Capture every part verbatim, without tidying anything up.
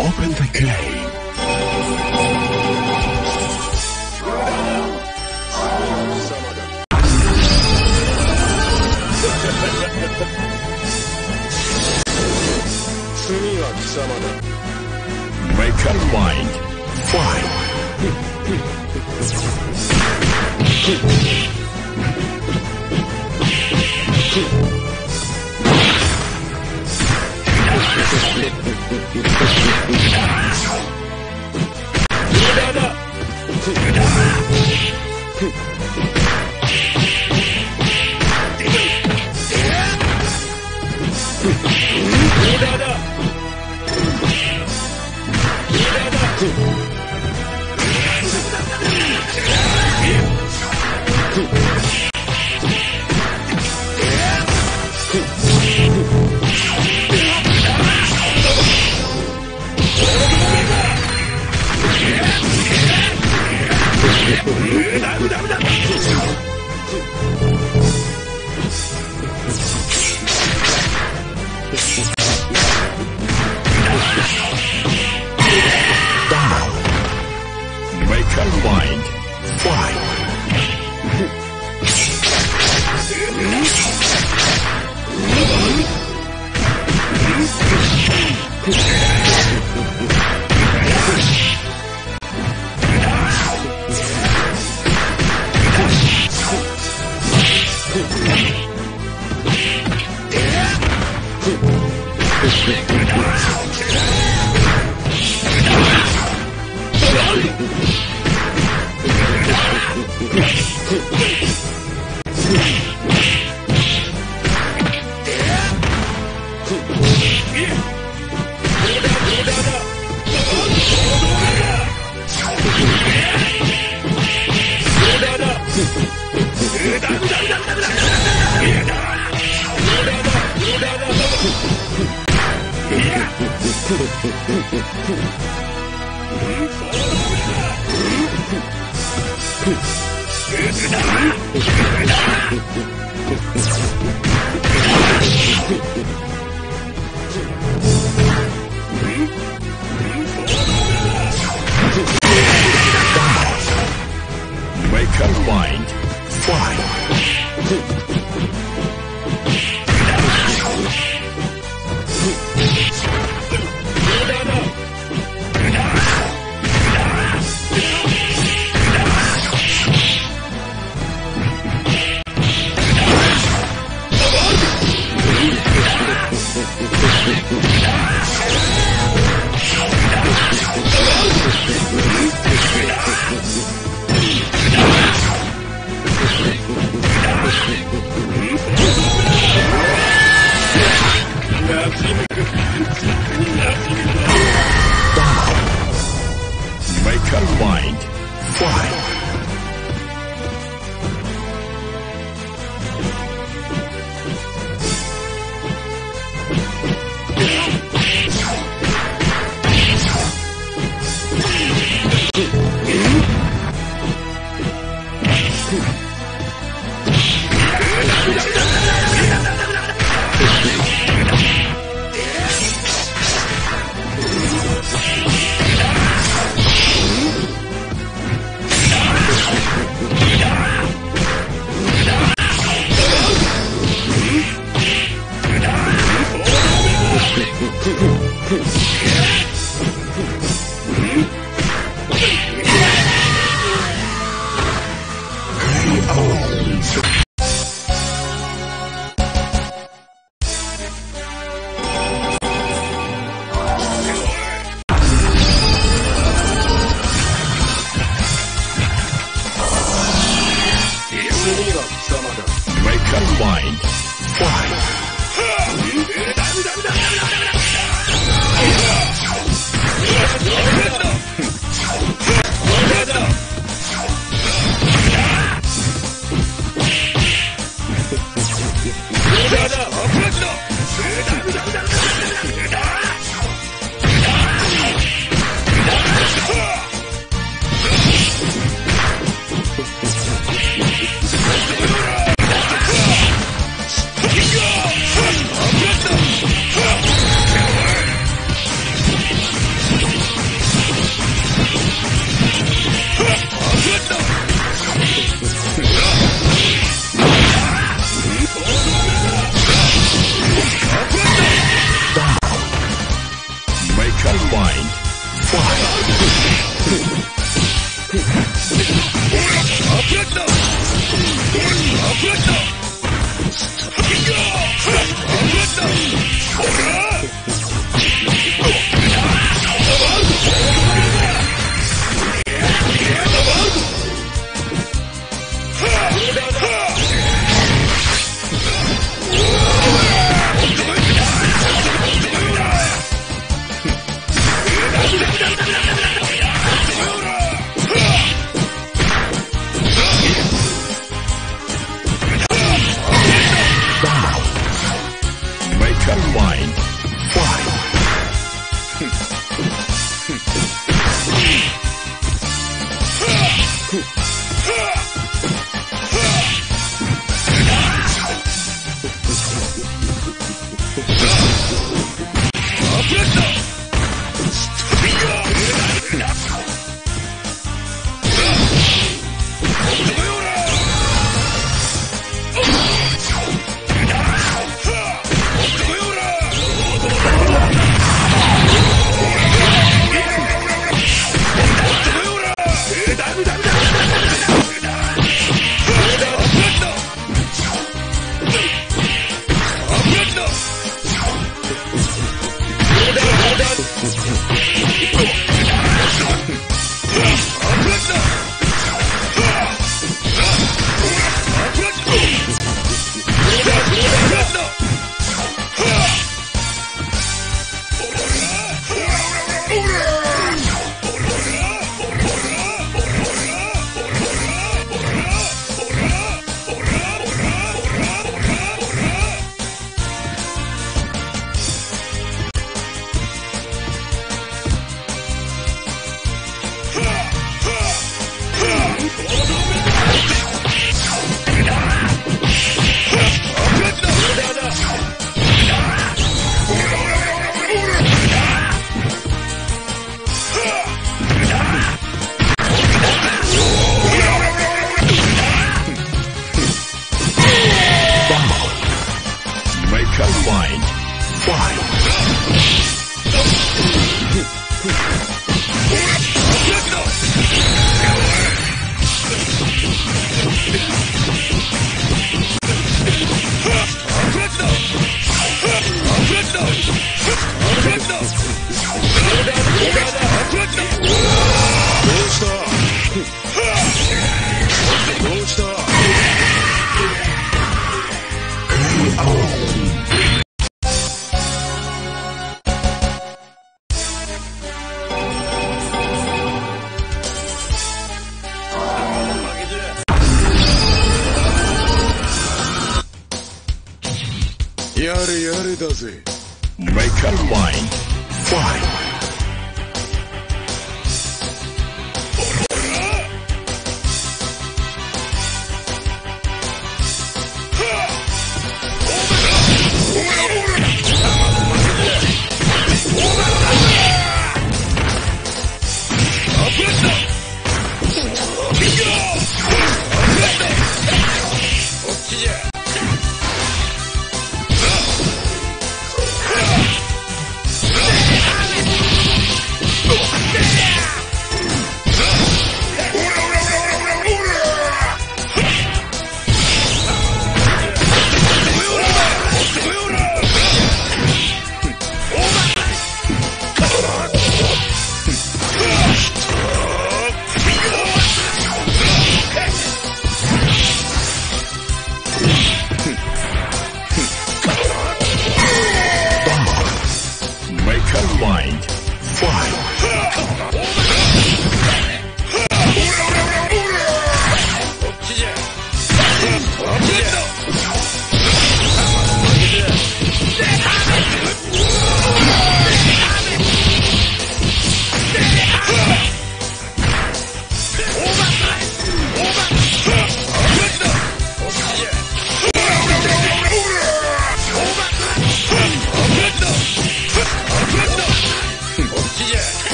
Open the gate. Make up mind. Five. Let's go!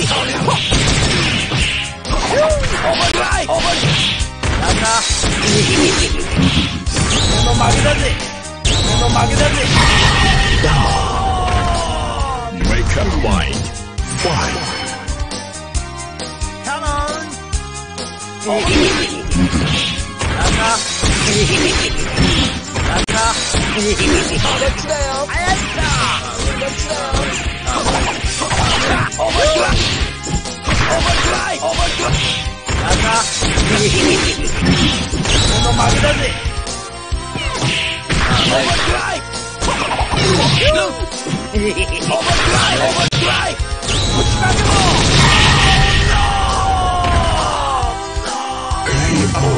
He Down. Make a fight. Fight. Come on. Over Overdrive! Overdrive! Overdrive! Push back the ball! No! No!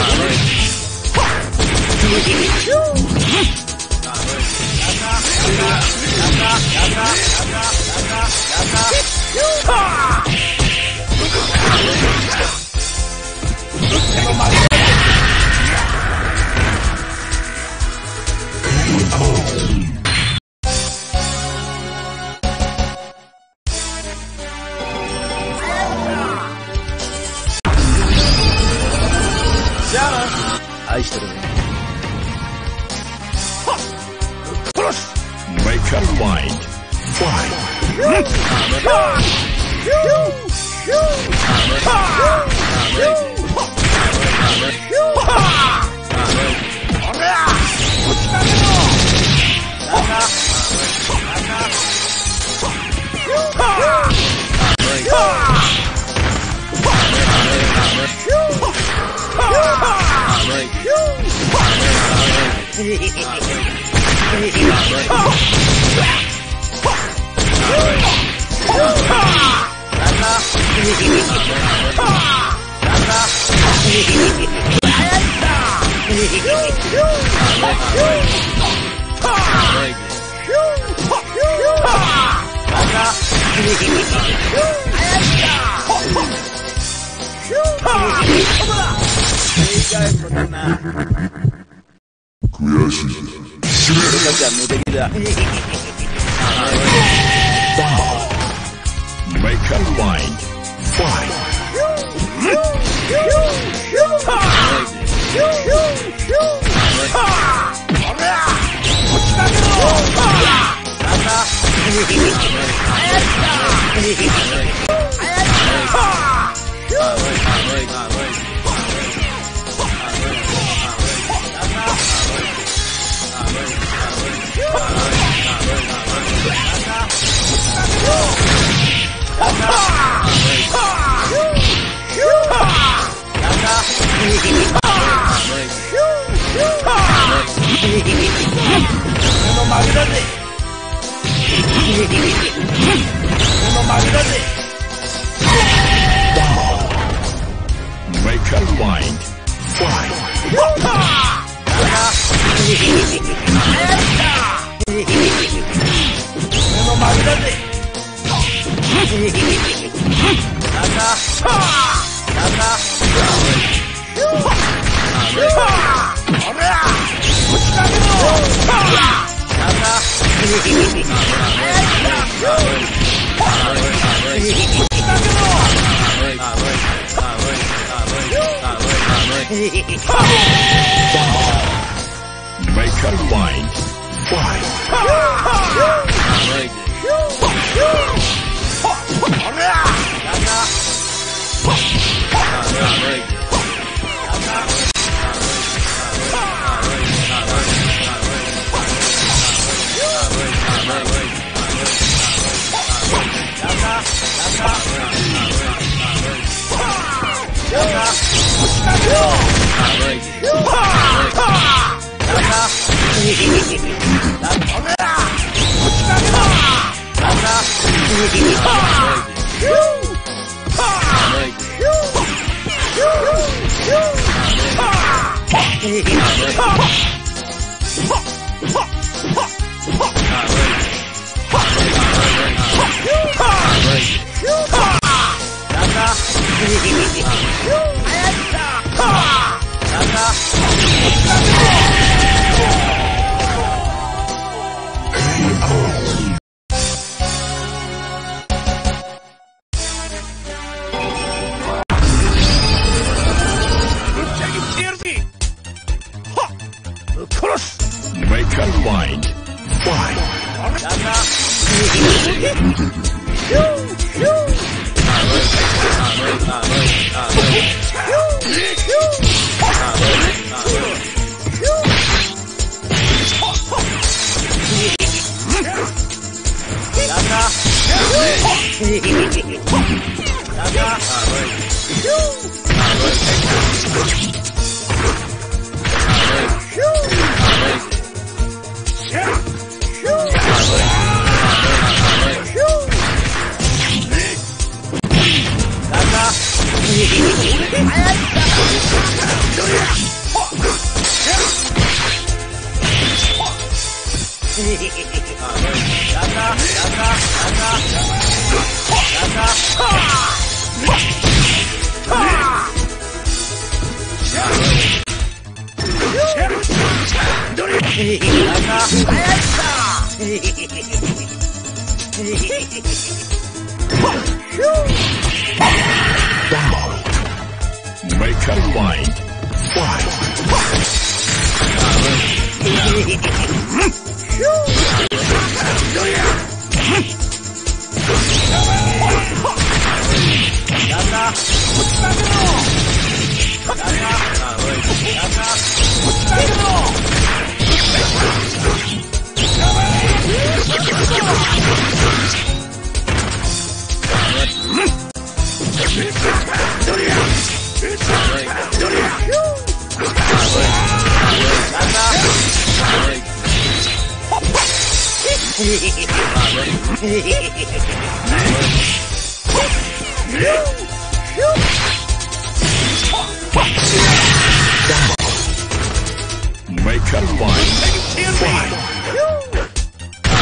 All right. That's Make a line. Fly.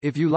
If you